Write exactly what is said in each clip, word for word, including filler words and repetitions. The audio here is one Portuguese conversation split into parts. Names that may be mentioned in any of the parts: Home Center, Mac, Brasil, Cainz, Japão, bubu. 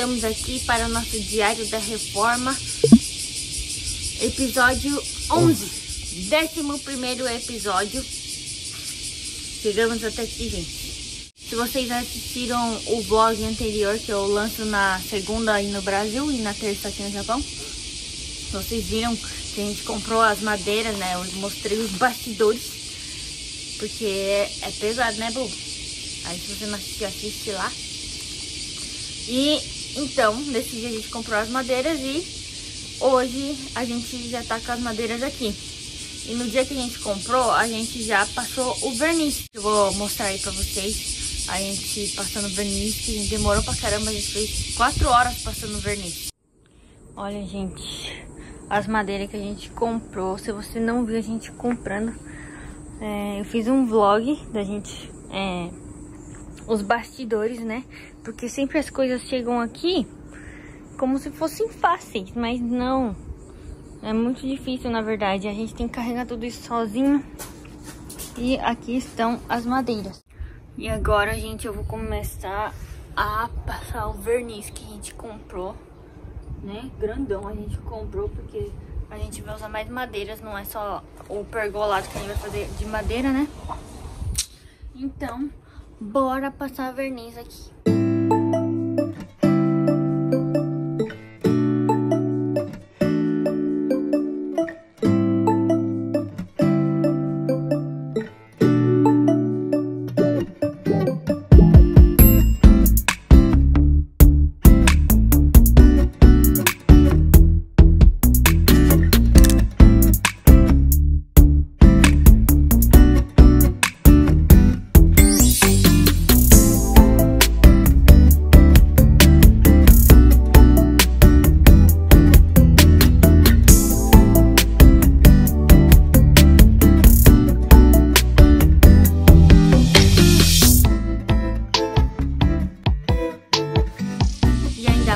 Estamos aqui para o nosso Diário da Reforma, episódio onze, décimo primeiro episódio. Chegamos até aqui, gente. Se vocês assistiram o vlog anterior que eu lanço na segunda aí no Brasil e na terça aqui no Japão, vocês viram que a gente comprou as madeiras, né? Eu mostrei os bastidores, porque é, é pesado, né, Bu? Aí se você não assistiu, assiste lá. E então, nesse dia a gente comprou as madeiras e hoje a gente já tá com as madeiras aqui. E no dia que a gente comprou, a gente já passou o verniz. Eu vou mostrar aí pra vocês a gente passando verniz, que a gente demorou pra caramba, a gente fez quatro horas passando verniz. Olha, gente, as madeiras que a gente comprou, se você não viu a gente comprando, é, eu fiz um vlog da gente... É, os bastidores, né? Porque sempre as coisas chegam aqui como se fossem fáceis, mas não. É muito difícil, na verdade. A gente tem que carregar tudo isso sozinho. E aqui estão as madeiras. E agora, gente, eu vou começar a passar o verniz que a gente comprou, né? Grandão a gente comprou, porque a gente vai usar mais madeiras, não é só o pergolado que a gente vai fazer de madeira, né? Então... bora passar verniz aqui.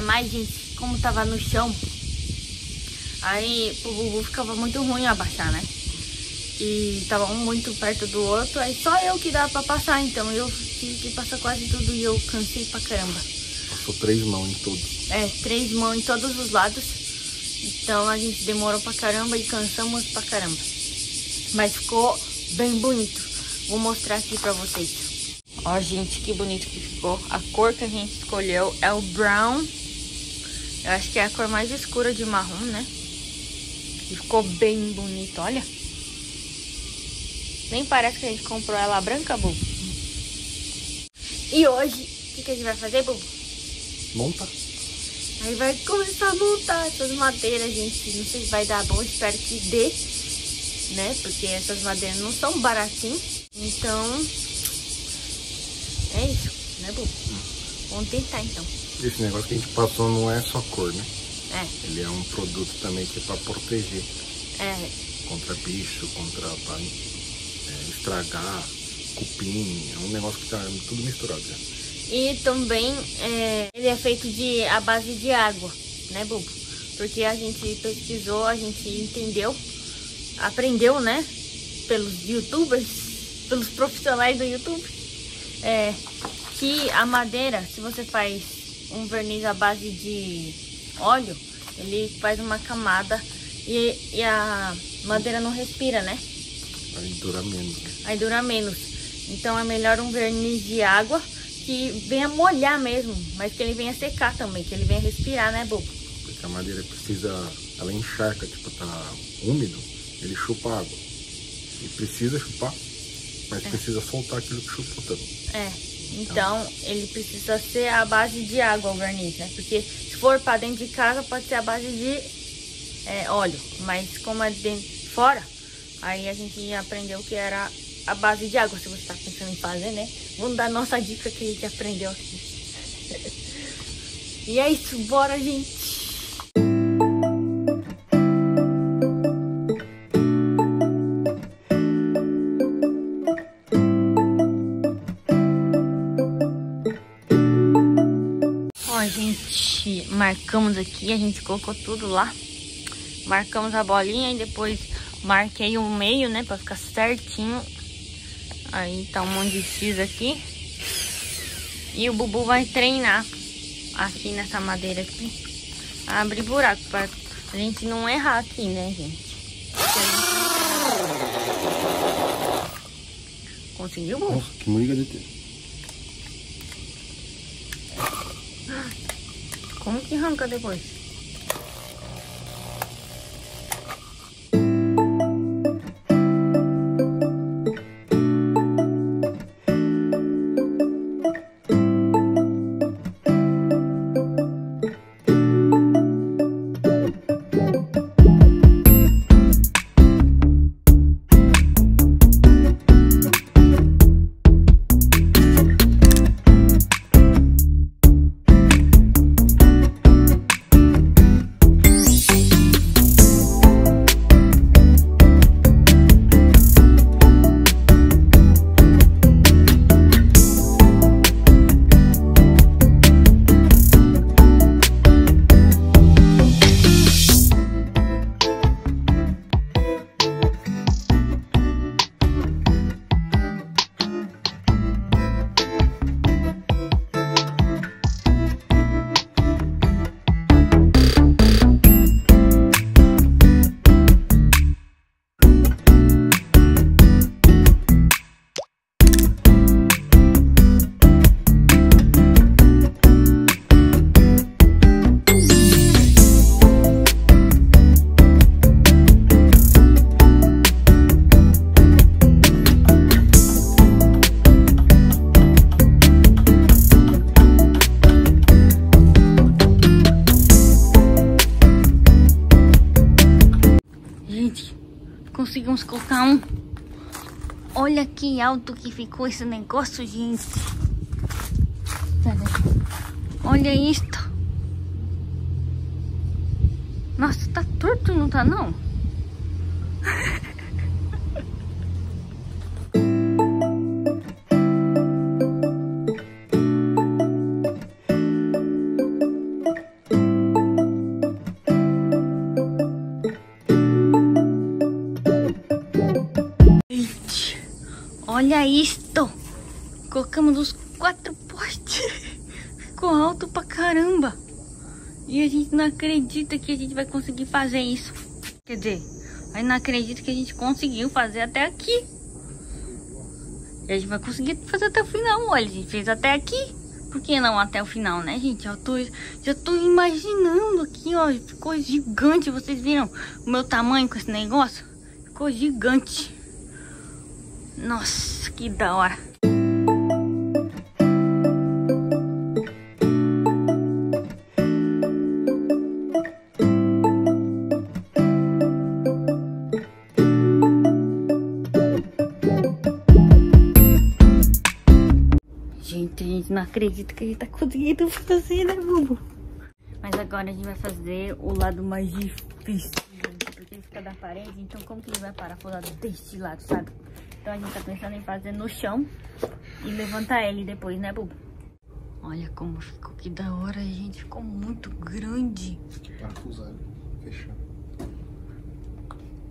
Mas, gente, como tava no chão, aí o Bubu ficava muito ruim abaixar, né? E tava um muito perto do outro, aí só eu que dava pra passar, então eu tive que passar quase tudo e eu cansei pra caramba. Passou três mãos em todos. É, três mãos em todos os lados. Então a gente demorou pra caramba e cansamos pra caramba. Mas ficou bem bonito. Vou mostrar aqui pra vocês. Ó, gente, que bonito que ficou. A cor que a gente escolheu é o brown. Eu acho que é a cor mais escura de marrom, né? E ficou bem bonito, olha. Nem parece que a gente comprou ela branca, Bubu. E hoje, o que, que a gente vai fazer, Bubu? Montar. Aí vai começar a montar essas madeiras, gente. Não sei se vai dar bom, espero que dê, né? Porque essas madeiras não são baratinhas. Então, é isso, né, Bubu? Vamos tentar, então. Esse negócio que a gente passou não é só cor, né? É. Ele é um produto também que é pra proteger. É. Contra bicho, contra pra, é, estragar, cupim. É um negócio que tá tudo misturado, né? E também é, ele é feito de, a base de água, né, Bubu? Porque a gente pesquisou, a gente entendeu, aprendeu, né? Pelos youtubers, pelos profissionais do YouTube. É, que a madeira, se você faz... um verniz à base de óleo, ele faz uma camada e, e a madeira não respira, né? Aí dura menos. Aí dura menos. Então é melhor um verniz de água que venha molhar mesmo, mas que ele venha secar também, que ele venha respirar, né, Bobo? Porque a madeira precisa, ela encharca, tipo, tá úmido, ele chupa água. E precisa chupar, mas é. Precisa soltar aquilo que chupou também. É. Então, ele precisa ser a base de água, o verniz, né? Porque se for para dentro de casa, pode ser a base de é, óleo. Mas como é dentro, fora, aí a gente aprendeu que era a base de água, se você tá pensando em fazer, né? Vamos dar nossa dica que a gente aprendeu aqui. E é isso, bora, gente! Gente, marcamos aqui, a gente colocou tudo lá, marcamos a bolinha e depois marquei o meio, né, pra ficar certinho. Aí tá um monte de X aqui e o Bubu vai treinar aqui nessa madeira aqui, abre buraco pra a gente não errar aqui, né, gente? Conseguiu, bom? Nossa, que manga de ter. Como que arranca depois? Conseguimos colocar um. Olha que alto que ficou esse negócio, gente. Olha isto. Nossa, tá torto, não tá não? Olha isto! Colocamos os quatro postes. Ficou alto pra caramba. E a gente não acredita que a gente vai conseguir fazer isso. Quer dizer, aí não acredita que a gente conseguiu fazer até aqui. E a gente vai conseguir fazer até o final. Olha, a gente fez até aqui. Por que não até o final, né, gente? Eu tô, já tô imaginando aqui, ó. Ficou gigante. Vocês viram o meu tamanho com esse negócio? Ficou gigante. Nossa, que da hora. Gente, a gente não acredita que a gente tá conseguindo fazer, né, Bubu? Mas agora a gente vai fazer o lado mais difícil, gente, porque ele fica da parede, então como que ele vai parafusar deste lado, sabe? Então a gente tá pensando em fazer no chão e levantar ele depois, né, Bubu? Olha como ficou, que da hora, gente. Ficou muito grande. Parafusado, fechando.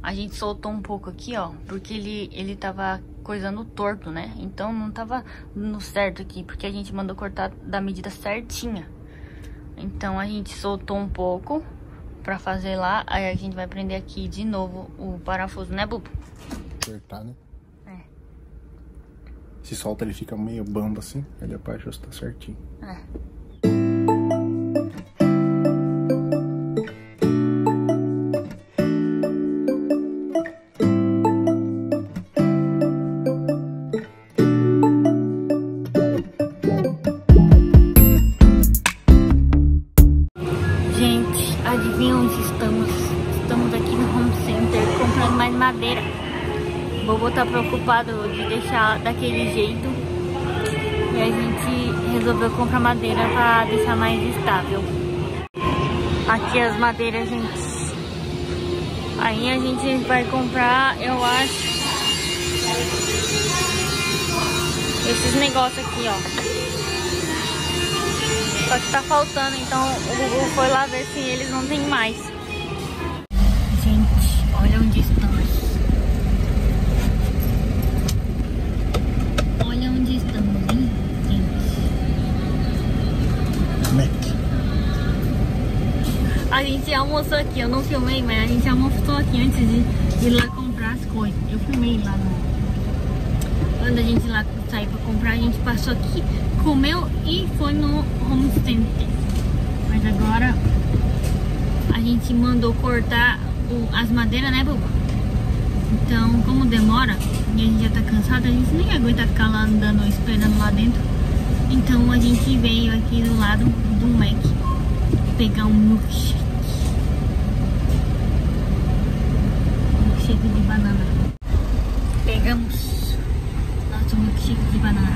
A gente soltou um pouco aqui, ó, porque ele, ele tava coisando torto, né? Então não tava no certo aqui, porque a gente mandou cortar da medida certinha. Então a gente soltou um pouco pra fazer lá, aí a gente vai prender aqui de novo o parafuso, né, Bubu? Apertar, né? Se solta, ele fica meio bamba assim, aí a parte está certinho. É. Gente, adivinha onde estamos? Estamos aqui no Home Center comprando mais madeira. O Bobo tá preocupado de deixar daquele jeito e a gente resolveu comprar madeira pra deixar mais estável. Aqui as madeiras, gente. Aí a gente vai comprar, eu acho, esses negócios aqui, ó. Só que tá faltando, então o Bobo foi lá ver se eles não tem mais. Gente, olha onde estamos. Onde estamos, hein, gente? Mac. gente almoçou aqui, eu não filmei, mas a gente almoçou aqui antes de ir lá comprar as coisas. Eu filmei lá no... Quando a gente lá sair pra comprar, a gente passou aqui, comeu e foi no Home Center. Mas agora a gente mandou cortar o, as madeiras, né, Bubu? Então, como demora e a gente já tá cansado, a gente nem aguenta ficar lá andando, esperando lá dentro. Então a gente veio aqui do lado do Mac pegar um milkshake. Milkshake de banana. Pegamos milkshake de banana.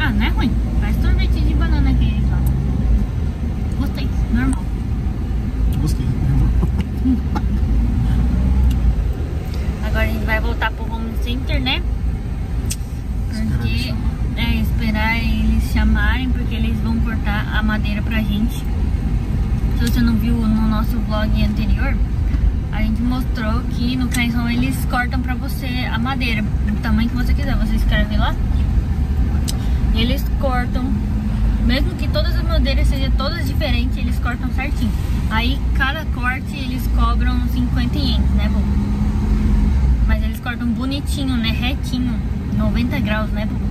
Ah, não é ruim. Parece sorvete de banana que eles falam. Gostei, normal. Gostei, normal. Agora a gente vai voltar pro Home Center, né? Porque é esperar eles chamarem, porque eles vão cortar a madeira pra gente. Se você não viu no nosso vlog anterior, a gente mostrou que no Cainz eles cortam pra você a madeira do tamanho que você quiser. Você escreve lá e eles cortam, mesmo que todas as madeiras sejam todas diferentes, eles cortam certinho. Aí cada corte eles cobram cinquenta ienes, né, Bobo? Mas eles cortam bonitinho, né, retinho, noventa graus, né, Bobo?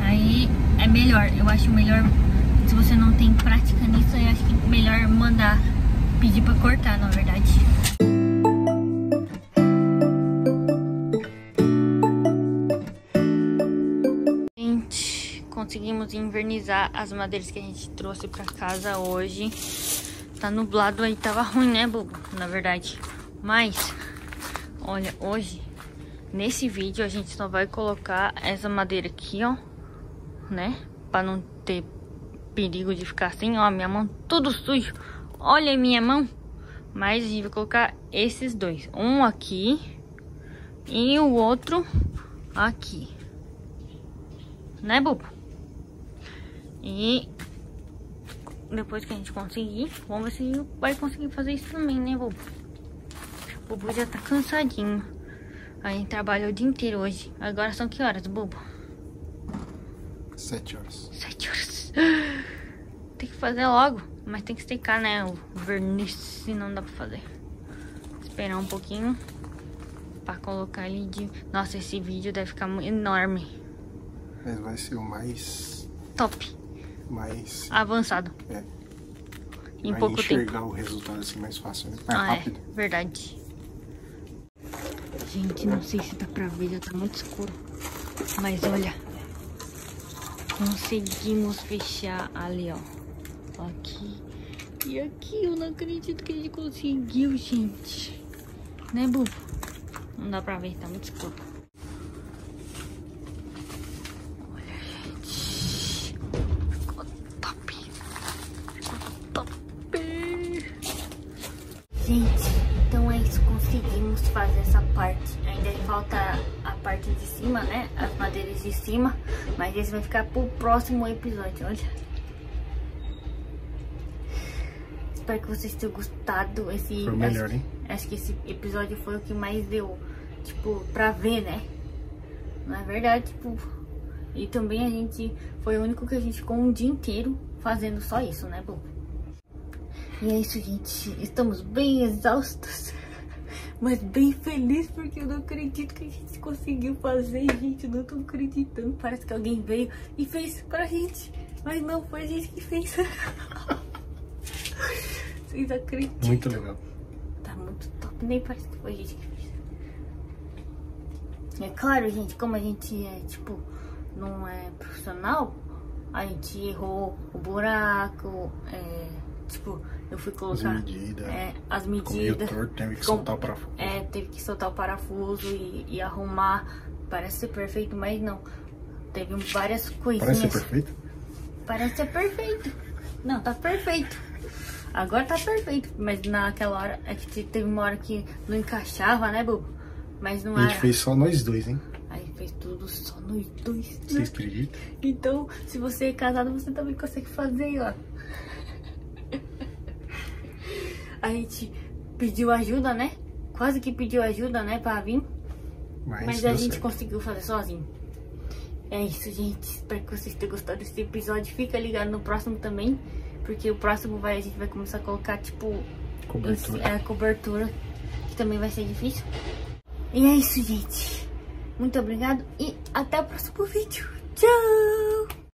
Aí é melhor, eu acho melhor. Se você não tem prática nisso, eu acho que é melhor mandar pedir pra cortar, na verdade. Gente, conseguimos invernizar as madeiras que a gente trouxe pra casa hoje. Tá nublado aí, tava ruim, né, Bubu? Na verdade. Mas, olha, hoje, nesse vídeo, a gente só vai colocar essa madeira aqui, ó. Né? Pra não ter perigo de ficar assim, ó, minha mão tudo sujo, olha a minha mão. Mas a gente vai colocar esses dois, um aqui e o outro aqui, né, Bubu? E depois que a gente conseguir, vamos ver se vai conseguir fazer isso também, né, Bubu? O Bubu já tá cansadinho, a gente trabalhou o dia inteiro hoje. Agora são que horas, Bubu? sete horas. sete horas. Tem que fazer logo, mas tem que secar, né, o verniz, se não dá pra fazer. Esperar um pouquinho pra colocar ele de... Nossa, esse vídeo deve ficar enorme. Mas vai ser o mais... top. Mais... avançado. É. Em vai pouco tempo. Vai enxergar o resultado assim mais fácil, né? Mais ah, rápido. É, verdade. Gente, não sei se dá pra ver, já tá muito escuro. Mas olha... conseguimos fechar ali, ó, aqui e aqui. Eu não acredito que a gente conseguiu, gente, né, Bubu? Não dá pra ver, tá muito escuro. Olha, gente, ficou top, ficou top, gente. Então é isso, conseguimos fazer essa parte. Ainda falta a parte de cima, né, as madeiras de cima. Mas esse vai ficar pro próximo episódio, olha. Espero que vocês tenham gostado. Esse, foi melhor, acho, hein? Acho que esse episódio foi o que mais deu, tipo, pra ver, né? Na verdade, tipo... E também a gente... foi o único que a gente ficou um dia inteiro fazendo só isso, né, Bobo? E é isso, gente. Estamos bem exaustos, mas bem feliz, porque eu não acredito que a gente conseguiu fazer, gente. Eu não tô acreditando. Parece que alguém veio e fez pra gente, mas não, foi a gente que fez. Vocês acreditam? Muito legal. Tá muito top, nem parece que foi a gente que fez. É claro, gente, como a gente é, tipo, não é profissional, a gente errou o buraco, é... tipo, eu fui colocar as medidas, é, as medidas torto, teve, que soltar o é, teve que soltar o parafuso e, e arrumar. Parece ser perfeito, mas não. Teve várias coisinhas. Parece ser perfeito? Parece ser perfeito. Não, tá perfeito. Agora tá perfeito, mas naquela hora, é que teve uma hora que não encaixava, né, Bobo? Mas não era. A gente fez só nós dois, hein? Aí fez tudo só nós dois. Vocês acreditam? Então, se você é casado, você também consegue fazer, ó. A gente pediu ajuda, né? Quase que pediu ajuda, né? Pra vir. Mas, Mas a gente certo. conseguiu fazer sozinho. É isso, gente. Espero que vocês tenham gostado desse episódio. Fica ligado no próximo também, porque o próximo vai, a gente vai começar a colocar, tipo, cobertura. Esse, é, cobertura, que também vai ser difícil. E é isso, gente. Muito obrigado e até o próximo vídeo. Tchau!